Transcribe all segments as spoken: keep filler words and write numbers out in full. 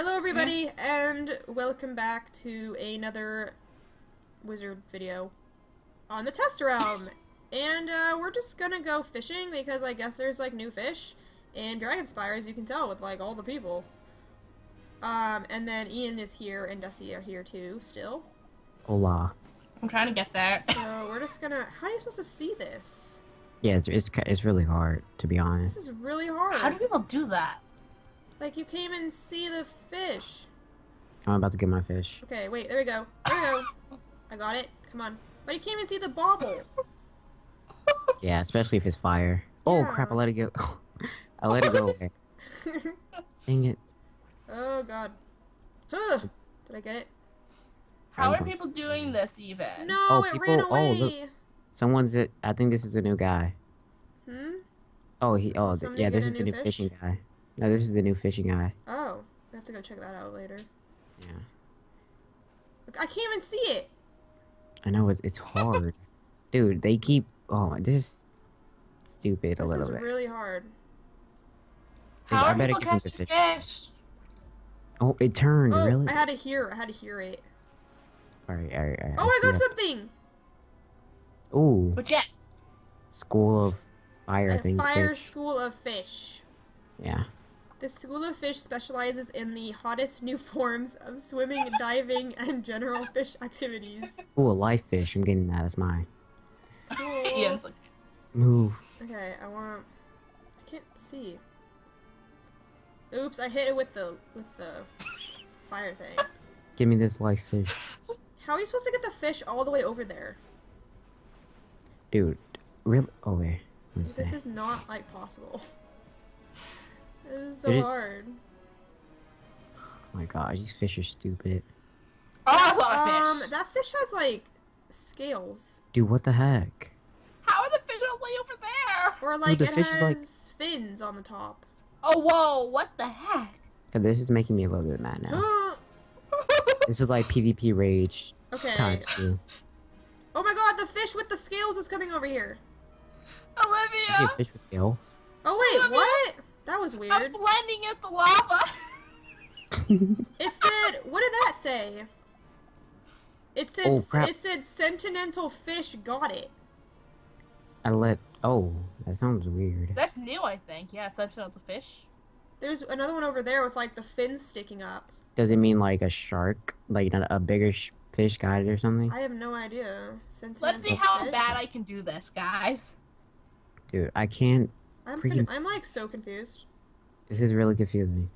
Hello everybody, yeah. and welcome back to another wizard video on the Test Realm. And uh, we're just gonna go fishing because I guess there's like new fish in Dragonspyre, as you can tell with like all the people. Um, and then Ian is here and Desi are here too still. Hola. I'm trying to get there. So we're just gonna. How are you supposed to see this? Yeah, it's, it's it's really hard to be honest. This is really hard. How do people do that? Like you came and see the fish. I'm about to get my fish. Okay, wait. There we go. There we go. I got it. Come on. But he came and see the bobble. Yeah, especially if it's fire. Oh yeah. Crap! I let it go. I let it go away. Dang it. Oh god. Huh. Did I get it? How are people doing this even? No, oh, it people, ran away. Oh, look. Someone's it. I think this is a new guy. Hmm. Oh, he. Oh, th yeah. This is new the new fish? fishing guy. No, this is the new fishing guy. Oh, I have to go check that out later. Yeah. Look, I can't even see it. I know it's it's hard, dude. They keep. Oh, this is stupid this a little bit. This is really hard. How I are people catching fish? fish? Oh, it turned oh, really. I had to hear. I had to hear it. Alright, alright, alright. Oh, I, I got that. something! Ooh. What's that? School of Fire, I think. Fire fish. School of Fish. Yeah. The School of Fish specializes in the hottest new forms of swimming, diving, and general fish activities. Ooh, a live fish. I'm getting that. That's mine. Cool. Yes. Move. Okay, I want... I can't see. Oops, I hit it with the, with the fire thing. Give me this live fish. How are you supposed to get the fish all the way over there? Dude, really? Oh, wait. This that? is not, like, possible. This is so Did hard. It... Oh my gosh, these fish are stupid. Oh, that's a lot of fish! Um, that fish has, like, scales. Dude, what the heck? How are the fish all the way over there? Or, like, Dude, the it fish has is, like... fins on the top. Oh, whoa, what the heck? God, this is making me a little bit mad now. This is, like, PvP rage. Okay. Times two. Oh my god, the fish with the scales is coming over here. Olivia! I see a fish with scales. Oh wait, Olivia. What? That was weird. I'm blending at the lava. It said, what did that say? It said, oh, crap. It said, Sentinel Fish got it. I let, oh, that sounds weird. That's new, I think. Yeah, Sentinel Fish. There's another one over there with, like, the fins sticking up. Does it mean, like, a shark? Like, a bigger sh fish got it or something? I have no idea. Sentinel Let's see how fish. bad I can do this, guys. Dude, I can't... I'm, freaking... I'm, like, so confused. This is really confusing me.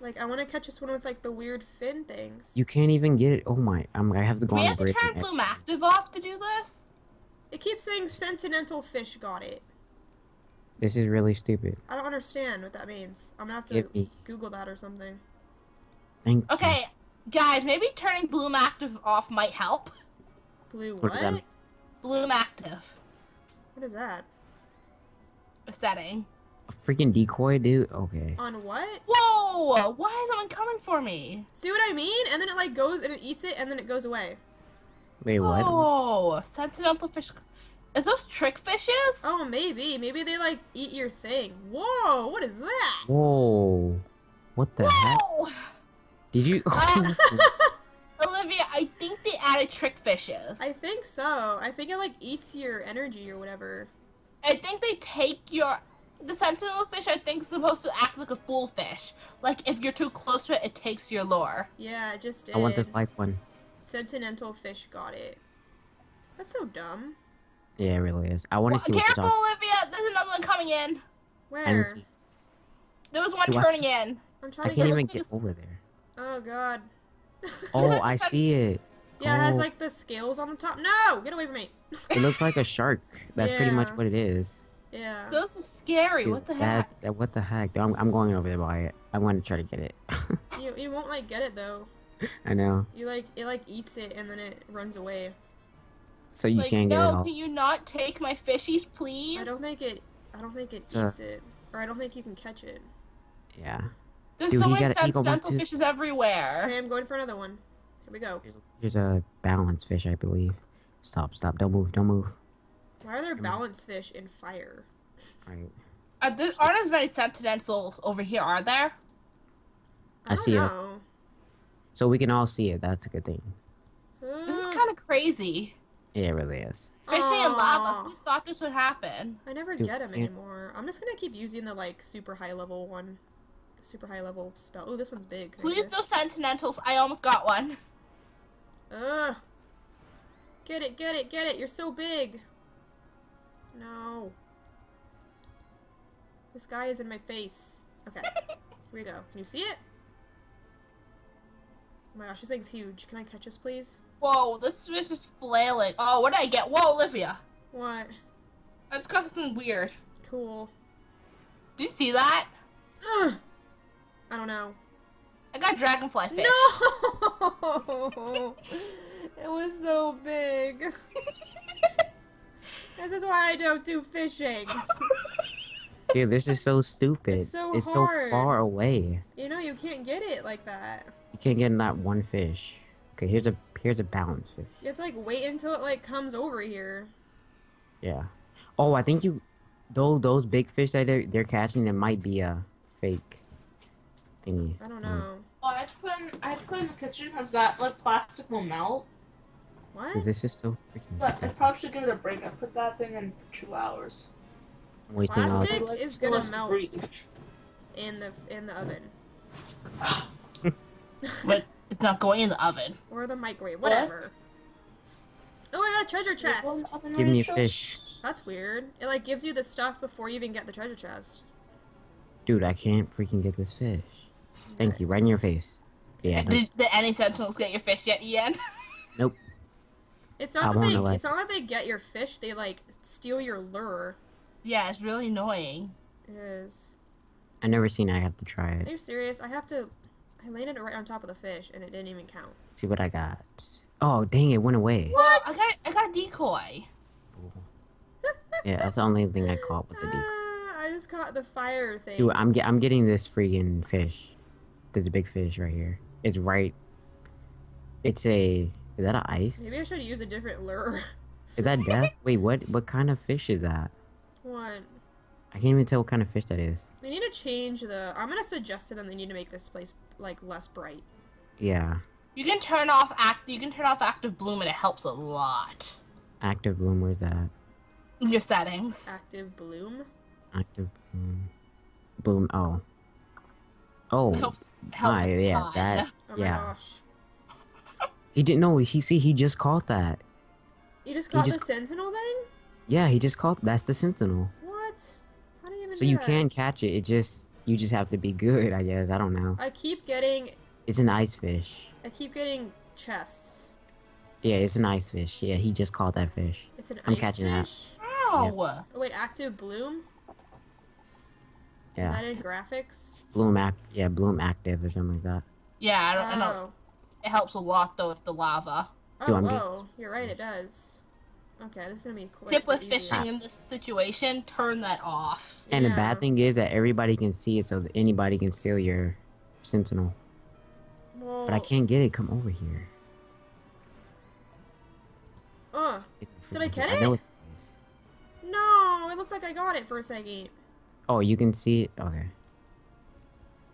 Like, I want to catch this one with, like, the weird fin things. You can't even get it. Oh, my. I'm, I have to go we on have a break. We have to turn Zoom Active off to do this? It keeps saying Sentinel Fish got it. This is really stupid. I don't understand what that means. I'm going to have to Google that or something. Thank okay, you. guys, maybe turning Bloom Active off might help. Blue what? what? Bloom Active. What is that? A setting. A freaking decoy, dude? Okay. On what? Whoa! Why is someone coming for me? See what I mean? And then it like goes and it eats it and then it goes away. Wait, what? Oh, Sentinel Fish. Is those trick fishes? Oh, maybe. Maybe they like eat your thing. Whoa, what is that? Whoa. What the Whoa. heck? Did you? Uh, Olivia, I think they added trick fishes. I think so. I think it like eats your energy or whatever. I think they take your. The Sentinel Fish, I think, is supposed to act like a fool fish. Like if you're too close to it, it takes your lure. Yeah, it just did. I want this life one. Sentinel Fish got it. That's so dumb. Yeah, it really is. I want to well, see. Careful, what Olivia. There's another one coming in. Where? There was one Dude, turning I in. I'm trying I to can't even get over there. Oh god. Oh, I see it. Yeah, oh. It has like the scales on the top. No! Get away from me! It looks like a shark. That's yeah. pretty much what it is. Yeah. Those are scary. Dude, what the that, heck? That, what the heck? I'm, I'm going over there by it. I want to try to get it. you, you won't like get it though. I know. You like It like eats it and then it runs away. So you like, can't no, get it No, can you not take my fishies please? I don't think it, I don't think it uh, eats it. Or I don't think you can catch it. Yeah. There's Dude, so many Sentinel Fishes everywhere. Okay, I'm going for another one. Here we go. Here's a balance fish, I believe. Stop, stop. Don't move, don't move. Why are there balance fish in fire? Right. Are there, aren't as many Sentinels over here, are there? I, I don't see know. It. So we can all see it. That's a good thing. This is kind of crazy. Yeah, it really is. Fishing in lava. Who thought this would happen? I never Dude, get him anymore. I'm just gonna keep using the like super high level one. Super high level spell. Oh, this one's big. Please no sentinels. I almost got one. Ugh. Get it, get it, get it. You're so big. No. This guy is in my face. Okay. Here we go. Can you see it? Oh my gosh, this thing's huge. Can I catch this, please? Whoa, this fish is flailing. Oh, what did I get? Whoa, Olivia. What? I just got something weird. Cool. Did you see that? Ugh. I don't know. I got dragonfly fish. No! It was so big. This is why I don't do fishing. Dude, this is so stupid. It's so, it's so far away. You know, you can't get it like that. You can't get not one fish. Okay, here's a here's a balanced fish. You have to like wait until it like comes over here. Yeah. Oh, I think you, though those big fish that they're, they're catching, there might be a fake thingy. I don't know. Oh, I had to put in, I had to put in the kitchen because that like plastic will melt. What? This is so freaking. But I probably should give it a break. I put that thing in for two hours. Waiting plastic out. Is gonna melt breathe. in the in the oven. But it's not going in the oven. Or the microwave, whatever. What? Oh, I got a treasure chest. Give me a fish. That's weird. It like gives you the stuff before you even get the treasure chest. Dude, I can't freaking get this fish. Thank right. you, right in your face. Yeah. Did, did any sentinels get your fish yet, Ian? Nope. It's not that they, like... it's not that they get your fish. They like steal your lure. Yeah, it's really annoying. It is. I never seen. I have to try it. Are you serious? I have to. I landed it right on top of the fish, and it didn't even count. Let's see what I got. Oh, dang, it went away. What? I got, I got a decoy. Yeah, that's the only thing I caught with the decoy. Uh, I just caught the fire thing. Dude, I'm, get, I'm getting this freaking fish. There's a big fish right here. It's right... It's a... Is that an ice? Maybe I should use a different lure. Is that death? Wait, what, what kind of fish is that? What? I can't even tell what kind of fish that is. They need to change the... I'm going to suggest to them they need to make this place, like, less bright. Yeah. You can turn off act. You can turn off active bloom, and it helps a lot. Active bloom, where's that at? In your settings. Active bloom? Active bloom. Bloom, oh. Oh. It helps, it helps my, a yeah, ton. That, oh my yeah. gosh. He didn't know. He, see, he just caught that. You just caught he the just, sentinel thing? Yeah, he just caught... That's the sentinel. So you that. can catch it. It just you just have to be good, I guess. I don't know. I keep getting. It's an ice fish. I keep getting chests. Yeah, it's an ice fish. Yeah, he just caught that fish. It's an I'm ice catching fish. That. Ow! Yeah. Oh, wait, active bloom. Yeah. Is that in graphics? Bloom act. Yeah, bloom active or something like that. Yeah, I don't, oh. I don't know. It helps a lot though with the lava. Oh, Dude, whoa. You're right. It does. Okay, this is gonna be quite Tip with easier. fishing in this situation, turn that off. And yeah. the bad thing is that everybody can see it, so that anybody can steal your sentinel. Well, but I can't get it. Come over here. Uh, did I get it? I no, it looked like I got it for a second. Oh, you can see it? Okay.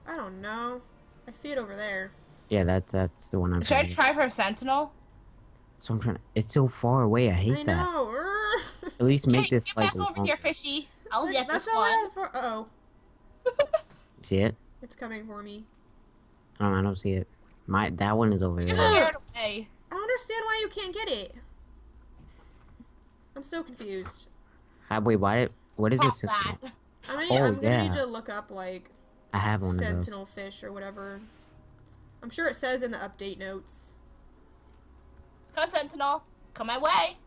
I don't know. I see it over there. Yeah, that, that's the one I'm Should I try to. for a sentinel? So I'm trying to, it's so far away. I hate I that. Know. At least make this get like. Get back over here, fishy. I'll that, get this one. For, uh oh. See it? It's coming for me. Oh, I don't see it. My that one is over there. Right away. I don't understand why you can't get it. I'm so confused. How, wait, why? What is Stop this system? That. I'm gonna, oh, I'm gonna yeah. need to look up like. I have one Sentinel of those. Fish or whatever. I'm sure it says in the update notes. Come on, Sentinel. Come my way.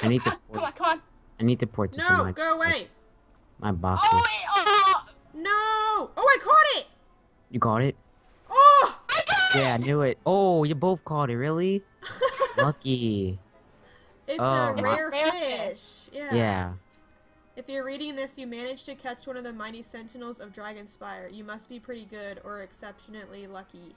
I need to port. Come on, come on. I need to port this. No, my, go away. My box. Oh, wait, oh, no. Oh, I caught it. You caught it? Oh, I got it. Yeah, I knew it. Oh, you both caught it, really? Lucky. It's, oh, a rare it's a rare fish. fish. Yeah. Yeah. If you're reading this, you managed to catch one of the mighty sentinels of Dragonspyre. You must be pretty good or exceptionally lucky.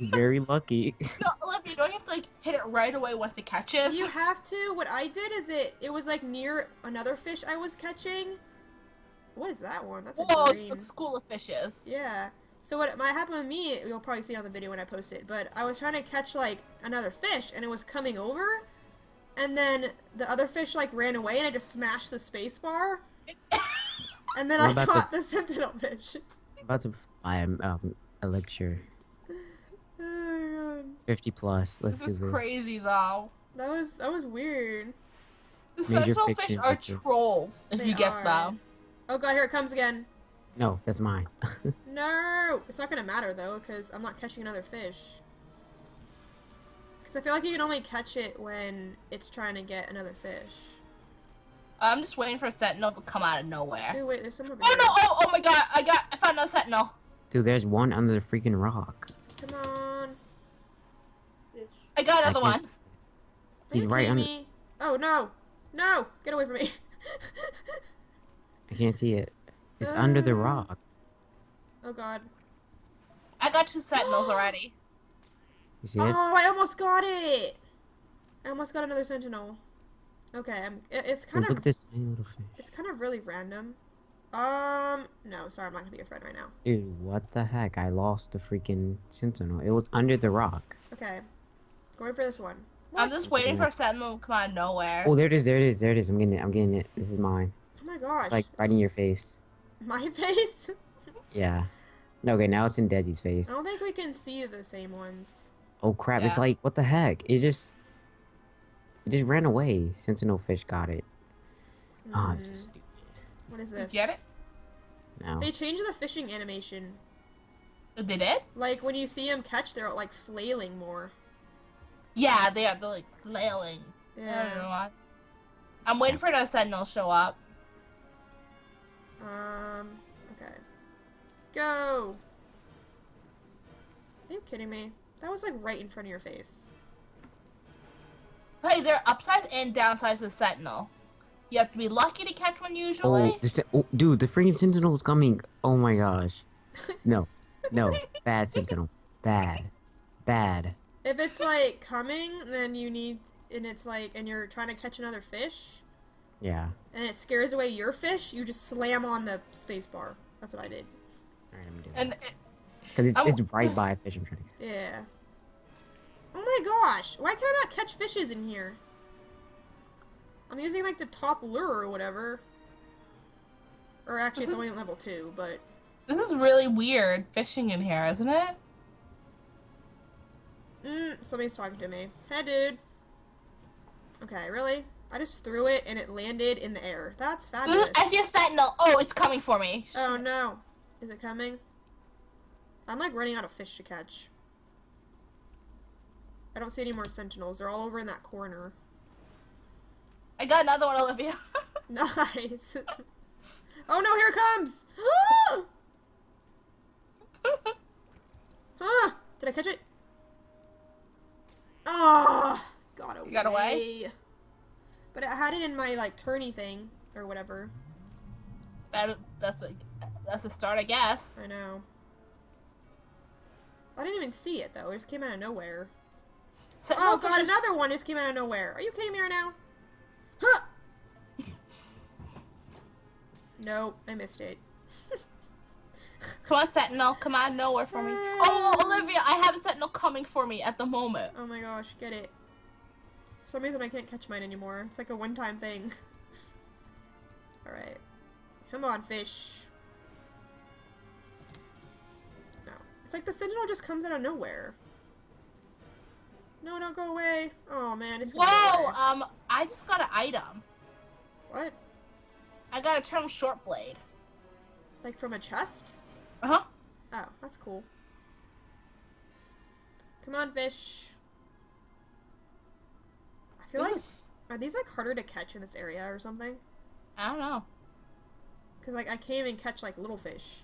Very lucky. No, Olivia, don't you have to like hit it right away once it catches? You have to. What I did is it it was like near another fish I was catching. What is that one? That's a Whoa, green. It's a school of fishes. Yeah. So what might happen with me, you'll probably see it on the video when I post it, but I was trying to catch, like, another fish, and it was coming over, and then the other fish, like, ran away, and I just smashed the space bar, and then I caught the sentinel fish. I'm about to buy um, a lecture. Oh, God. fifty plus, let's do this. This is crazy, though. That was, that was weird. The sentinel fish are trolls, if you get them. Oh, God, here it comes again. No, that's mine. No! It's not gonna matter, though, because I'm not catching another fish. Because I feel like you can only catch it when it's trying to get another fish. I'm just waiting for a sentinel to come out of nowhere. Dude, wait, there's some over here. Oh, no! Oh, oh my God! I got- I found another sentinel! Dude, there's one under the freaking rock. Come on. I got another I one. He's right under- me? Oh, no! No! Get away from me! I can't see it. It's uh, under the rock. Oh, God. I got two sentinels already. You see it? Oh, I almost got it! I almost got another sentinel. Okay, I'm, it, it's kind Dude, of... Look at this tiny little fish. It's kind of really random. Um, no, sorry, I'm not gonna be your friend right now. Dude, what the heck? I lost the freaking sentinel. It was under the rock. Okay. Going for this one. What? I'm just waiting for a sentinel to come out of nowhere. Oh, there it is, there it is, there it is. I'm getting it, I'm getting it. This is mine. Oh, my gosh. It's like right in your face. My face? Yeah. No, okay, now it's in Desi's face. I don't think we can see the same ones. Oh crap, yeah. It's like, what the heck? It just... It just ran away. Sentinel fish got it. Mm. Oh, it's just stupid. What is this? Did you get it? No. They changed the fishing animation. Did it? Like, when you see them catch, they're like flailing more. Yeah, they are. They're like flailing. Yeah. I don't know why. I'm waiting for another sentinel to show up. Um, okay. Go! Are you kidding me? That was like right in front of your face. Hey, they're upsides and downsides of sentinel. You have to be lucky to catch one usually. Oh, the oh dude, the freaking sentinel is coming. Oh my gosh. No. No. Bad sentinel. Bad. Bad. If it's like coming, then you need, and it's like, and you're trying to catch another fish. Yeah. And it scares away your fish, you just slam on the space bar. That's what I did. Alright, I'm doing and Because it, it's, it's right by a fish I'm trying to catch. Yeah. Oh my gosh! Why can I not catch fishes in here? I'm using like the top lure or whatever. Or actually this it's is, only level two, but... This is really weird fishing in here, isn't it? Mm, somebody's talking to me. Hey, dude. Okay, really? I just threw it and it landed in the air. That's fabulous. I see a sentinel. Oh, it's coming for me. Oh no. Is it coming? I'm like running out of fish to catch. I don't see any more sentinels. They're all over in that corner. I got another one, Olivia. Nice. Oh no, here it comes. Huh? Did I catch it? Oh, got away. You got away? But I had it in my, like, turny thing, or whatever. That, that's, a, that's a start, I guess. I know. I didn't even see it, though. It just came out of nowhere. So, oh, no, God, just... another one just came out of nowhere. Are you kidding me right now? Huh! Nope, I missed it. Come on, sentinel. Come out of nowhere for me. Oh, Olivia, I have a sentinel coming for me at the moment. Oh, my gosh, get it. For some reason I can't catch mine anymore. It's like a one-time thing. Alright. Come on, fish. No. It's like the sentinel just comes out of nowhere. No, don't go away. Oh, man. It's gonna Whoa! Go um, I just got an item. What? I got a turtle short blade. Like from a chest? Uh-huh. Oh, that's cool. Come on, fish. I feel like, are these like harder to catch in this area or something? I don't know. Cause like I can't even catch like little fish.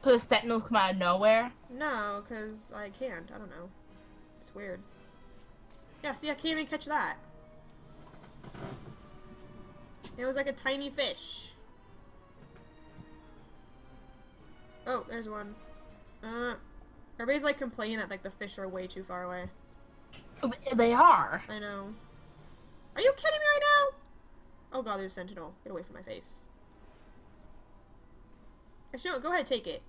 Cause the sentinels come out of nowhere? No, cause I can't. I don't know. It's weird. Yeah, see I can't even catch that. It was like a tiny fish. Oh, there's one. Uh, everybody's like complaining that like the fish are way too far away. They are. I know. Are you kidding me right now? Oh God, there's a sentinel. Get away from my face. Actually, no, go ahead, take it.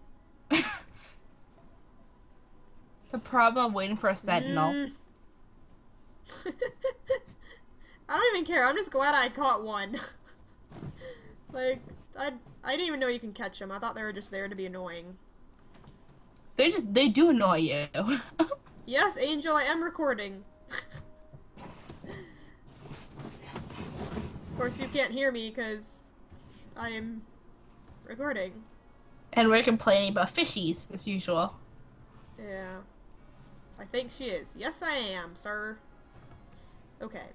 The problem, I'm waiting for a Sentinel. Mm. I don't even care. I'm just glad I caught one. Like, I I didn't even know you can catch them. I thought they were just there to be annoying. They just, they do annoy you. Yes, Angel, I am recording. Of course, you can't hear me because I am recording. And we're complaining about fishies, as usual. Yeah. I think she is. Yes, I am, sir. Okay.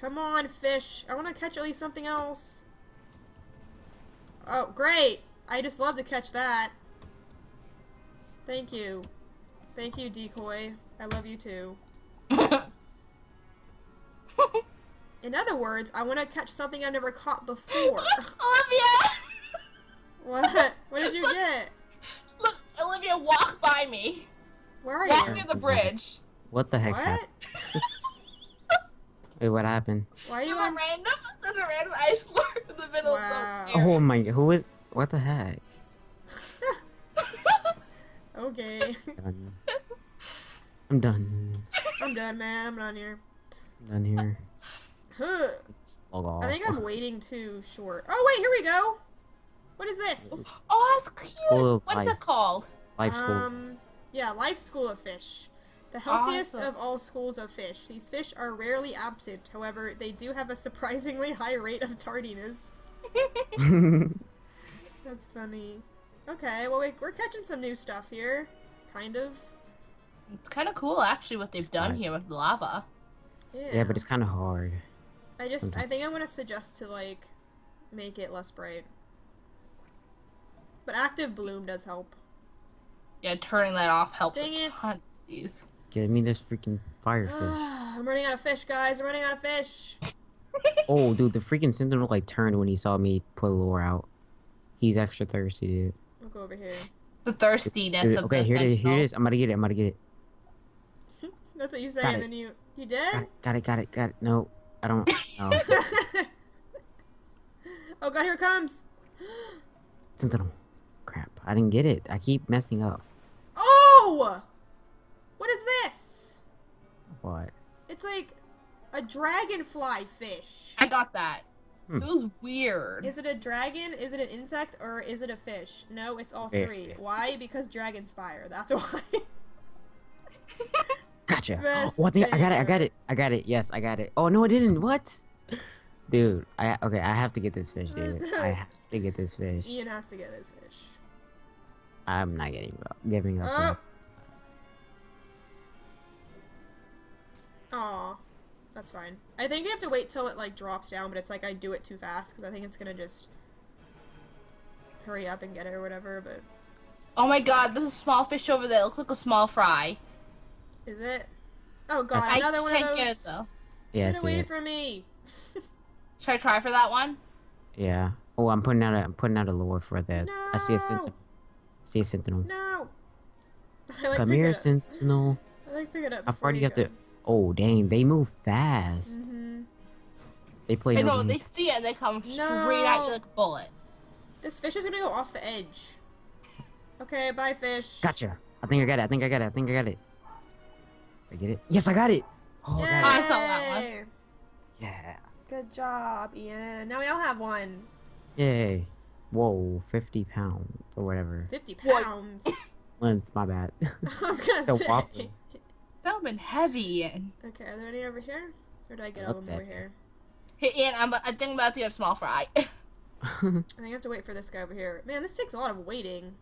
Come on, fish. I want to catch at least something else. Oh, great. I just love to catch that. Thank you. Thank you, decoy. I love you, too. In other words, I want to catch something I've never caught before. Olivia! What? What did you look, get? Look, Olivia, walk by me. Where are walk you? Walk near the bridge. What the heck what? happened? Wait, what happened? Why are you on random? There's a random ice slurp in the middle wow. of the air. Oh my, who is, what the heck? Okay. I'm done. I'm done. I'm done, man. I'm done here. I'm done here. Huh. Oh, I think I'm waiting too short. Oh, wait, here we go. What is this? Oh, that's cute. What's it called? Life school. Um, yeah, Life School of Fish. The healthiest awesome. of all schools of fish. These fish are rarely absent. However, they do have a surprisingly high rate of tardiness. That's funny. Okay, well, we, we're catching some new stuff here. Kind of. It's kind of cool, actually, what they've done here with lava. Yeah, yeah but it's kind of hard. I just, sometimes. I think I want to suggest to, like, make it less bright. But active bloom does help. Yeah, turning that off helps Dang a ton. Dang it. Give me this freaking firefish. I'm running out of fish, guys. I'm running out of fish. Oh, dude, the freaking Sentinel, like, turned when he saw me put lure out. He's extra thirsty, dude. I'll go over here. The thirstiness dude, dude, of okay, this. Okay, here it is. Here it is. I'm gonna get it. I'm gonna get it. That's what you say, got and it. then you... You did? Got, got it, got it, got it. No, I don't... No. Oh, God, here it comes. Sentinel. Crap. I didn't get it. I keep messing up. Oh! What is this? What? It's like a dragonfly fish. I got that. Hmm. It was weird. Is it a dragon? Is it an insect? Or is it a fish? No, it's all three. Yeah. Why? Because Dragonspyre. That's why. Gotcha. Oh, what the, I got it. I got it. I got it. Yes, I got it. Oh no, I didn't. What? Dude, I okay. I have to get this fish, dude. I have to get this fish. Ian has to get this fish. I'm not getting up. Giving up. Oh. Aw. That's fine. I think you have to wait till it like drops down, but it's like I do it too fast because I think it's gonna just hurry up and get it or whatever. But oh my God, there's a small fish over there. It looks like a small fry. Is it? Oh God, That's... another I one of those. I can't get it though. Yeah, get away it. from me. Should I try for that one? Yeah. Oh, I'm putting out a I'm putting out a lure for that. No! I see a sentinel. See a sentinel. No. I like Come here, up. sentinel. I like picking it up. I've already got the. Oh dang! They move fast. Mm-hmm. They play. I know they see it and they come no. straight at you like a bullet. This fish is gonna go off the edge. Okay, bye fish. Gotcha. I think I got it. I think I got it. I think I got it. I get it. Yes, I got it. Oh, I, got it. I saw that one. Yeah. Good job, Ian. Now we all have one. Yay! Whoa, fifty pounds or whatever. Fifty pounds. My bad. I was gonna so say. Wobbly. That would've been heavy, Ian. Okay, are there any over here? Or did I get all of them over here? Hey, Ian, I'm, I think I'm about to get a small fry. I think I have to wait for this guy over here. Man, this takes a lot of waiting.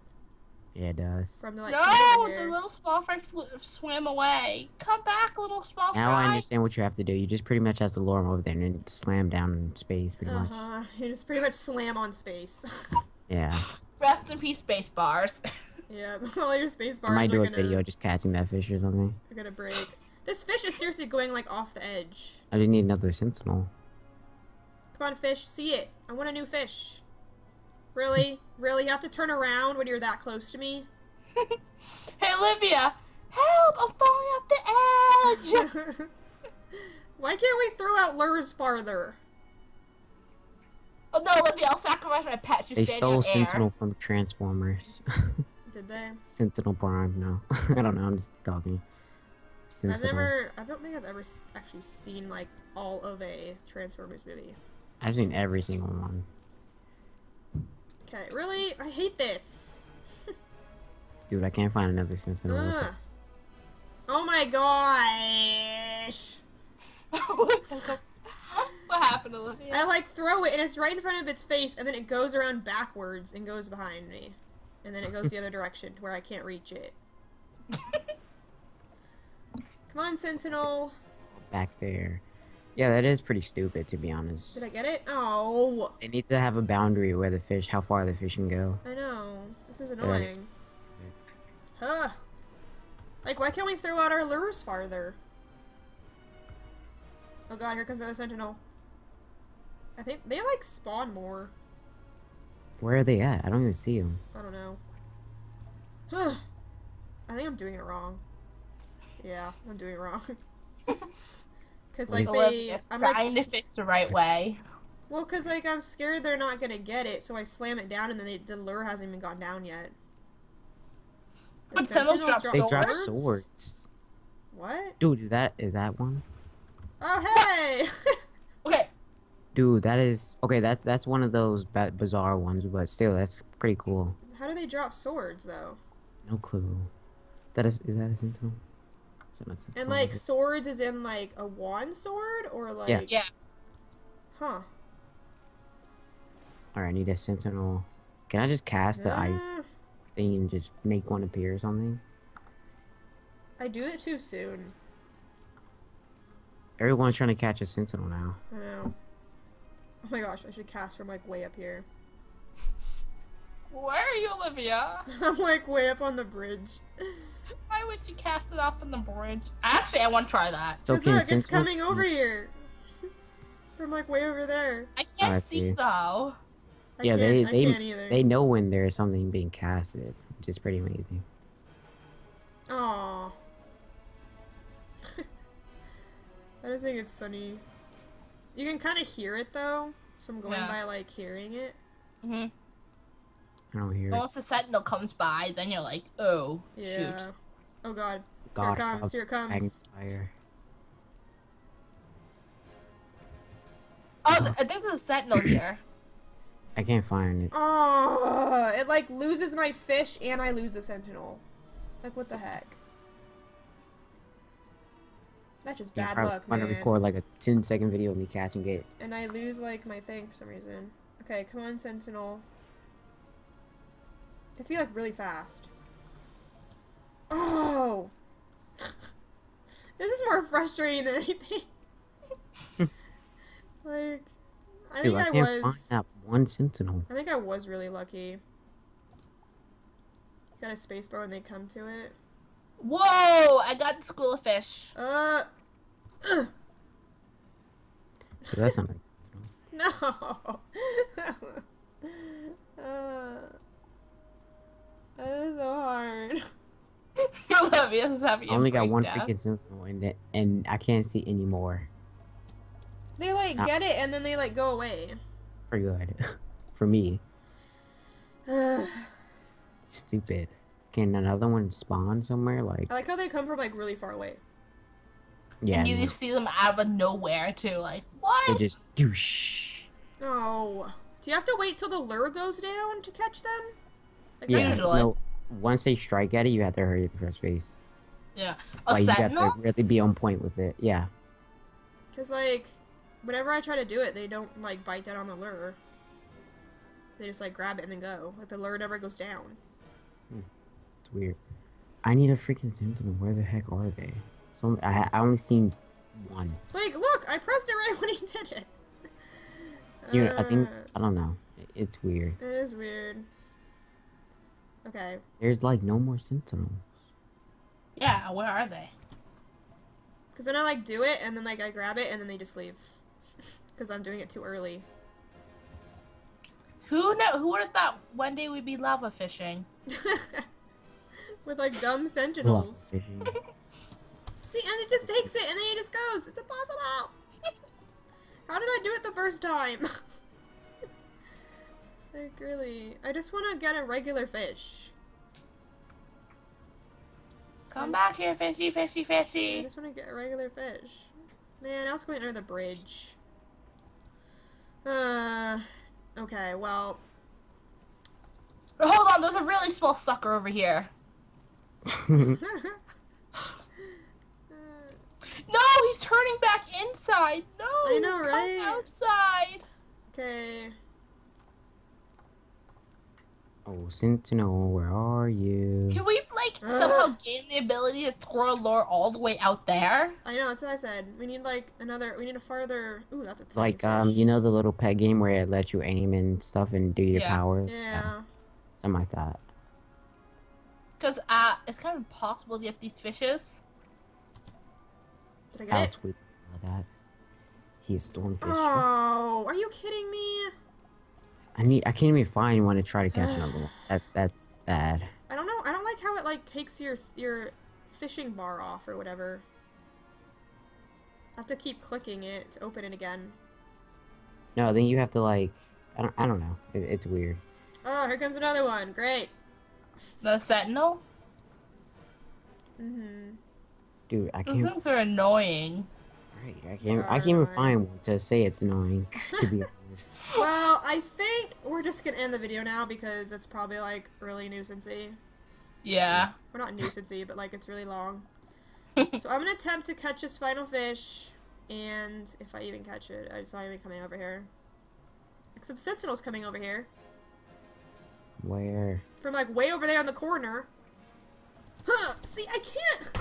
Yeah, it does. From the, like, no, the little small fry flew, swam away. Come back, little small fry. Now I understand what you have to do. You just pretty much have to lure him over there and then slam down in space, pretty much. Uh-huh. You just pretty much slam on space. Yeah. Rest in peace, space bars. Yeah, all your space bars I might do are a gonna, video just catching that fish or something. They're gonna break. This fish is seriously going like off the edge. I didn't need another sentinel. Come on, fish. See it. I want a new fish. Really? Really? You have to turn around when you're that close to me? Hey, Olivia! Help! I'm falling off the edge! Why can't we throw out lures farther? Oh, no, Olivia, I'll sacrifice my pet. She's they stole on air. Sentinel from Transformers. did they? Sentinel Prime, no. I don't know, I'm just talking. Sentinel. I've never, I don't think I've ever actually seen, like, all of a Transformers movie. I've seen every single one. Okay, really? I hate this. Dude, I can't find another Sentinel. Uh. Oh my gosh! What happened, Olivia? I like throw it and it's right in front of its face and then it goes around backwards and goes behind me. And then it goes the other direction to where I can't reach it. Come on, Sentinel. Back there. Yeah, that is pretty stupid, to be honest. Did I get it? Oh. It needs to have a boundary where the fish, how far the fish can go. I know. This is annoying. But... Huh. Like, why can't we throw out our lures farther? Oh god, here comes another Sentinel. I think they, like, spawn more. Where are they at? I don't even see them. I don't know. Huh. I think I'm doing it wrong. Yeah, I'm doing it wrong. Because, like, they... I'm trying like, to fish the right way. Well, because, like, I'm scared they're not going to get it, so I slam it down, and then they, the lure hasn't even gone down yet. The but some drop They dropped swords. What? Dude, is that, is that one? Oh, hey! Okay. Dude, that is... Okay, that's that's one of those bizarre ones, but still, that's pretty cool. How do they drop swords, though? No clue. That is... Is that a Sentinel? And, like, swords is in, like, a wand sword? Or, like... Yeah. yeah. Huh. Alright, I need a Sentinel. Can I just cast yeah. the ice thing and just make one appear or something? I do it too soon. Everyone's trying to catch a Sentinel now. I know. Oh my gosh, I should cast from, like, way up here. Where are you, Olivia? I'm, like, way up on the bridge. Why would you cast it off on the bridge? Actually, I want to try that. So look, Sentinel... it's coming over here. From, like, way over there. I can't oh, I see. see, though. I yeah, can't, they, they, I can't either. They know when there's something being casted, which is pretty amazing. Aww. I just think it's funny. You can kind of hear it, though. So I'm going yeah. by, like, hearing it. Mm-hmm. I don't hear well, it. Once the Sentinel comes by, then you're like, oh, yeah. shoot. Oh, God. God. Here it comes. Here it comes. Dragonspyre. Oh, oh, I think there's a Sentinel here. I can't find it. Oh, it, like, loses my fish, and I lose the Sentinel. Like, what the heck? That's just bad yeah, luck, I'm gonna record like a ten second video of me catching it. And I lose like my thing for some reason. Okay, come on, Sentinel. You have to be like really fast. Oh! This is more frustrating than anything. Like, I Dude, think I, I can't was. Find that one Sentinel. I think I was really lucky. Got a spacebar when they come to it. Whoa! I got the school of fish. Uh. uh. So that's not my... No. uh, that is so hard. Olivia's having a I only got one down. freaking sentinel in it, and I can't see any more. They like ah. get it, and then they like go away. For good, for me. Stupid. Can another one spawn somewhere? Like I like how they come from like really far away. Yeah. And you just see them out of nowhere too. Like what? They just douche. Oh. Do you have to wait till the lure goes down to catch them? Like, yeah. Usually. No. Once they strike at it, you have to hurry up for space. Yeah. A like, sentinel? You have to really be on point with it. Yeah. Cause like, whenever I try to do it, they don't like bite down on the lure. They just like grab it and then go. Like the lure never goes down. Hmm. Weird. I need a freaking Sentinel. Where the heck are they? Some I I only seen one. Like, look, I pressed it right when he did it. You know, uh, I think I don't know. It, it's weird. It is weird. Okay. There's like no more Sentinels. Yeah, where are they? Cause then I like do it, and then like I grab it, and then they just leave. Cause I'm doing it too early. Who know? Who would have thought one day we'd be lava fishing? With like dumb sentinels. See, and it just takes it and then it just goes. It's impossible. How did I do it the first time? Like really, I just want to get a regular fish. Come back here, fishy, fishy, fishy. I just want to get a regular fish. Man, I was going under the bridge. Uh, okay, well. But hold on, there's a really small sucker over here. No, he's turning back inside. No, I know, right? Come outside. Okay. Oh, Sentinel, where are you? Can we, like, uh, somehow gain the ability to throw a lure all the way out there? I know, that's what I said. We need, like, another, we need a farther, ooh, that's a tiny Like, fish. um, you know the little pet game where it lets you aim and stuff and do your yeah. powers? Yeah. yeah. Something like that. Because, uh, it's kind of impossible to get these fishes. Did I get I'll it? tweet that. He is stormfish. Oh, are you kidding me? I need. I can't even find one to try to catch another one. That's that's bad. I don't know. I don't like how it like takes your your fishing bar off or whatever. I have to keep clicking it to open it again. No, then you have to like. I don't. I don't know. It, it's weird. Oh, here comes another one. Great. The Sentinel. Mhm. Dude, I can't. Those things are annoying. Right. I can't. I can't even find one to say it's annoying. To be. Well, I think we're just gonna end the video now because it's probably like really nuisancey. Yeah. We're not nuisancey, but like it's really long. So I'm gonna attempt to catch this final fish, and if I even catch it, I saw him coming over here. Except Sentinel's coming over here. Where? From like way over there in the corner. Huh? See, I can't.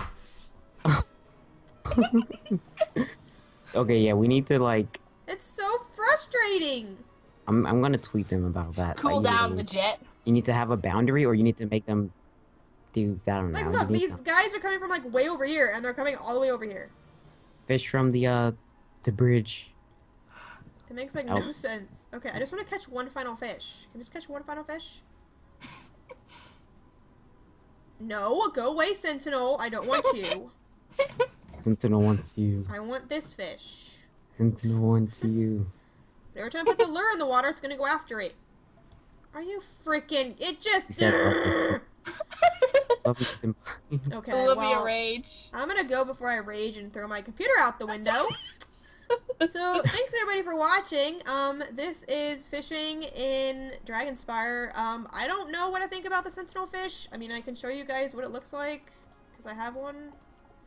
Okay, yeah, we need to like. It's so frustrating. I'm I'm gonna tweet them about that. Cool like, down, you need, legit. You need to have a boundary, or you need to make them do that. I don't like, know. Look, these them. guys are coming from like way over here, and they're coming all the way over here. Fish from the uh, the bridge. It makes like oh. no sense. Okay, I just want to catch one final fish. Can I just catch one final fish? No, go away, Sentinel. I don't want you. Sentinel wants you. I want this fish. Sentinel wants you. Every time I put the lure in the water, it's gonna go after it. Are you freaking? It just. Okay. Olivia well, rage. I'm gonna go before I rage and throw my computer out the window. So thanks everybody for watching. Um, this is fishing in Dragonspyre. Um, I don't know what I think about the Sentinel fish. I mean, I can show you guys what it looks like because I have one.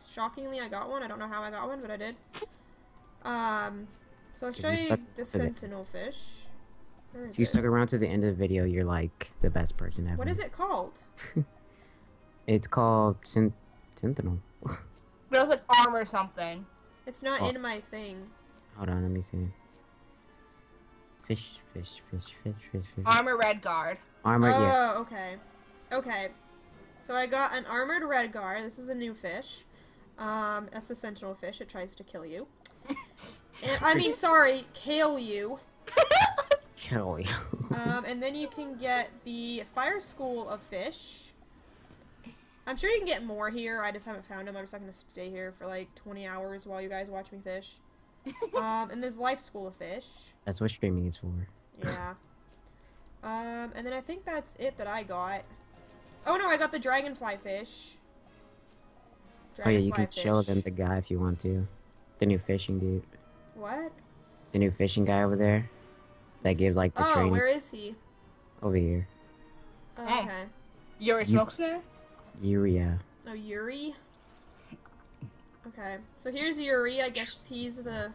Shockingly, I got one. I don't know how I got one, but I did. Um, so I'll show you the Sentinel fish. If you stuck around to the end of the video, you're like the best person ever. What is it called? It's called Sen Sentinel. But it was like armor or something. It's not oh. in my thing. Hold on, let me see. Fish, fish, fish, fish, fish, fish. Armor Red Guard. Armor, oh, yeah. Oh, okay. Okay. So I got an Armored Red Guard. This is a new fish. Um, that's a Sentinel fish. It tries to kill you. And, I mean, sorry, kale you. Kill you. Um, and then you can get the Fire School of Fish. I'm sure you can get more here. I just haven't found them. I'm just not going to stay here for like twenty hours while you guys watch me fish. Um, and there's Life School of Fish. That's what streaming is for. Yeah. Um, and then I think that's it that I got. Oh no, I got the Dragonfly Fish. Dragonfly oh yeah, you can fish. show them the guy if you want to. The new fishing dude. What? The new fishing guy over there. That gives like the oh, training. Oh, where is he? Over here. Oh, okay. Hey. Yuri smokes there? Yuri, yeah. Oh, Yuri? Okay. So here's Yuri. I guess he's the...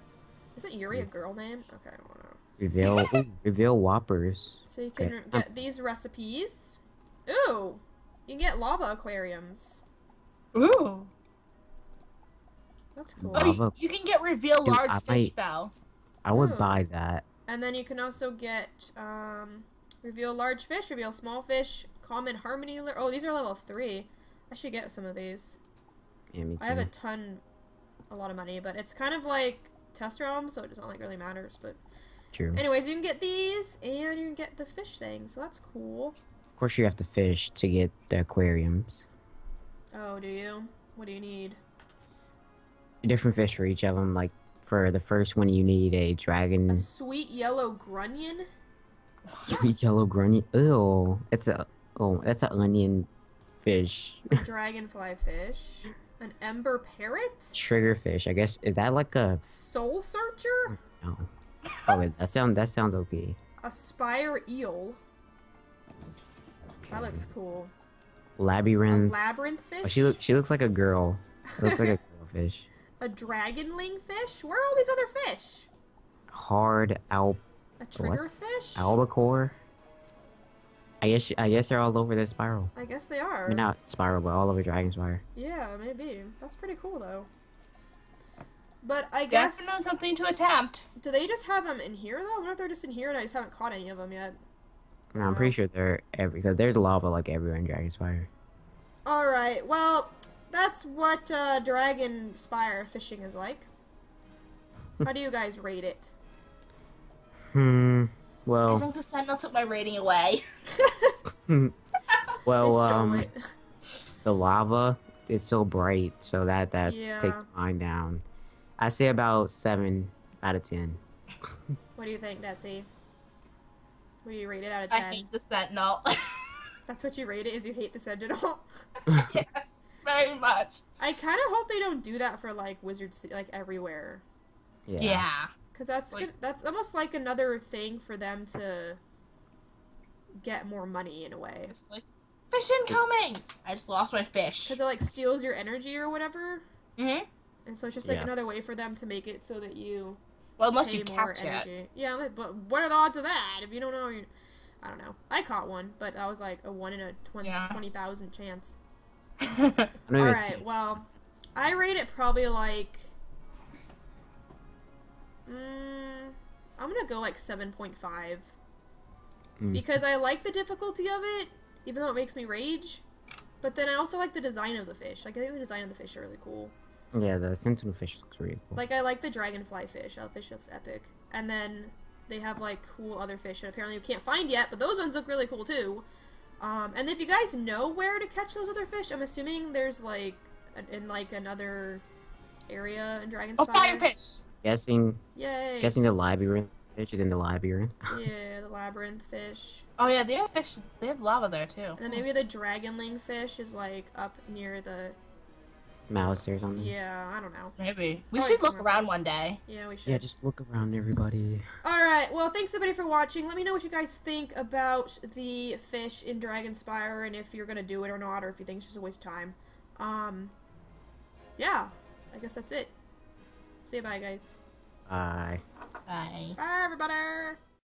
Isn't Yuri a girl name? Okay, I don't know. Reveal, ooh, reveal whoppers. So you can okay. get oh. these recipes. Ooh! You can get lava aquariums. Ooh! That's cool. Oh, you can get reveal large Dude, I, fish I, bell. I would Ooh. buy that. And then you can also get um, reveal large fish, reveal small fish, common harmony. Oh, these are level three. I should get some of these. Yeah, me too. I have a ton, a lot of money, but it's kind of like Test Realm, so it doesn't like really matters. But true. Anyways, you can get these, and you can get the fish thing. So that's cool. Of course, you have to fish to get the aquariums. Oh, do you? What do you need? Different fish for each of them. Like for the first one, you need a dragon. A sweet yellow grunion. Sweet yellow grunion. Ew, it's a oh, that's an onion fish. A dragonfly fish. An ember parrot? Triggerfish. I guess, is that like a... soul searcher? No. Oh, wait, that, sound, that sounds O P. A spire eel. Okay. That looks cool. Labyrinth. A labyrinth fish? Oh, she, look, she looks like a girl. It looks like a girl fish. A dragonling fish? Where are all these other fish? Hard alp... A triggerfish? Albacore? I guess she, I guess they're all over this spiral. I guess they are. I mean, not spiral, but all over Dragonspyre. Yeah, maybe. That's pretty cool though. But I guess definitely something to attempt. Do they just have them in here though? I wonder if they're just in here and I just haven't caught any of them yet. No, I'm pretty sure they're every because there's lava like everywhere in Dragonspyre. All right. Well, that's what uh, Dragonspyre fishing is like. How do you guys rate it? Hmm. Well, I think the Sentinel took my rating away. Well, um, the lava is so bright, so that that yeah. takes mine down. I say about seven out of ten. What do you think, Desi? What do you rate it out of ten? I hate the Sentinel. That's what you rate it—is you hate the Sentinel? Yes, very much. I kind of hope they don't do that for like Wizards, like everywhere. Yeah. Yeah. Because that's, like, that's almost like another thing for them to get more money in a way. It's like, fish incoming! I just lost my fish. Because it like steals your energy or whatever. Mm-hmm. And so it's just like yeah. another way for them to make it so that you well, unless you catch energy. It. Yeah, but what are the odds of that? If you don't know, you're... I don't know. I caught one, but that was like a one in a twenty thousand yeah. twenty, chance. Alright, well, I rate it probably like... Mm, I'm gonna go like seven point five mm. because I like the difficulty of it, even though it makes me rage. But then I also like the design of the fish. Like I think the design of the fish are really cool. Yeah, the Sentinel fish looks really cool. Like I like the dragonfly fish. That fish looks epic. And then they have like cool other fish that apparently you can't find yet, but those ones look really cool too. Um, and if you guys know where to catch those other fish, I'm assuming there's like an, in like another area in Dragonspyre. Oh, fire fish. Guessing, Yay. guessing the labyrinth fish is in the labyrinth. Yeah, the labyrinth fish. Oh yeah, they have fish. They have lava there too. And then maybe the dragonling fish is like up near the mouse or something. Yeah, I don't know. Maybe we Probably should look around one day. Yeah, we should. Yeah, just look around, everybody. All right. Well, thanks everybody for watching. Let me know what you guys think about the fish in Dragonspyre and if you're gonna do it or not, or if you think it's just a waste of time. Um, yeah, I guess that's it. Say bye, guys. Bye. Bye. Bye, everybody.